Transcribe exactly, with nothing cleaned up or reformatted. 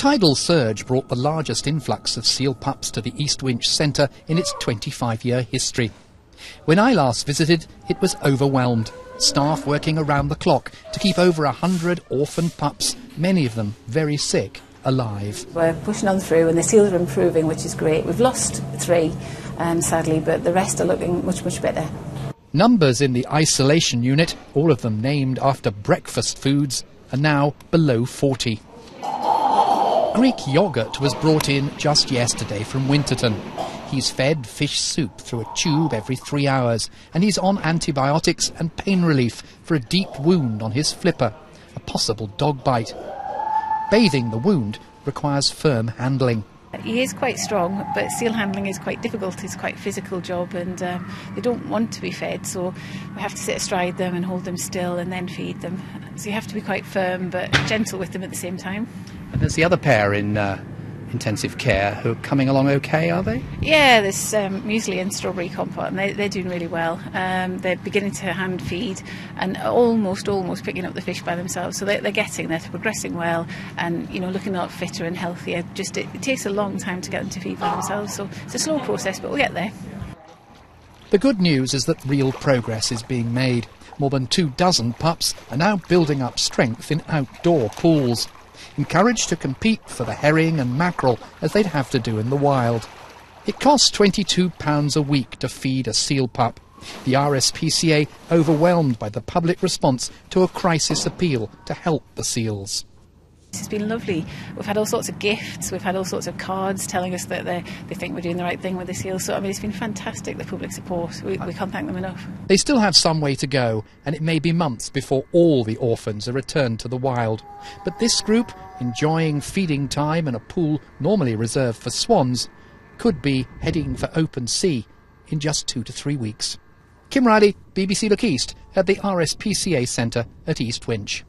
tidal surge brought the largest influx of seal pups to the East Winch Centre in its twenty-five year history. When I last visited, it was overwhelmed. Staff working around the clock to keep over a hundred orphan pups, many of them very sick, alive. We're pushing on through and the seals are improving, which is great. We've lost three, um, sadly, but the rest are looking much, much better. Numbers in the isolation unit, all of them named after breakfast foods, are now below forty. Greek yogurt was brought in just yesterday from Winterton. He's fed fish soup through a tube every three hours, and he's on antibiotics and pain relief for a deep wound on his flipper, a possible dog bite. Bathing the wound requires firm handling. He is quite strong, but seal handling is quite difficult. It's quite a physical job, and um, they don't want to be fed, so we have to sit astride them and hold them still and then feed them. So you have to be quite firm but gentle with them at the same time. And there's the other pair in uh, intensive care who are coming along okay, are they? Yeah, there's um, muesli and strawberry compote, and they, they're doing really well. Um, they're beginning to hand feed and almost, almost picking up the fish by themselves. So they're, they're getting there, they're progressing well, and you know, looking a lot fitter and healthier. Just it, it takes a long time to get them to feed by themselves, so it's a slow process, but we'll get there. The good news is that real progress is being made. More than two dozen pups are now building up strength in outdoor pools, encouraged to compete for the herring and mackerel as they'd have to do in the wild. It costs twenty-two pounds a week to feed a seal pup. The R S P C A overwhelmed by the public response to a crisis appeal to help the seals. It's been lovely. We've had all sorts of gifts, we've had all sorts of cards telling us that they think we're doing the right thing with the seals. So, I mean, it's been fantastic, the public support. We, we can't thank them enough. They still have some way to go, and it may be months before all the orphans are returned to the wild. But this group, enjoying feeding time in a pool normally reserved for swans, could be heading for open sea in just two to three weeks. Kim Riley, B B C Look East, at the R S P C A Centre at East Winch.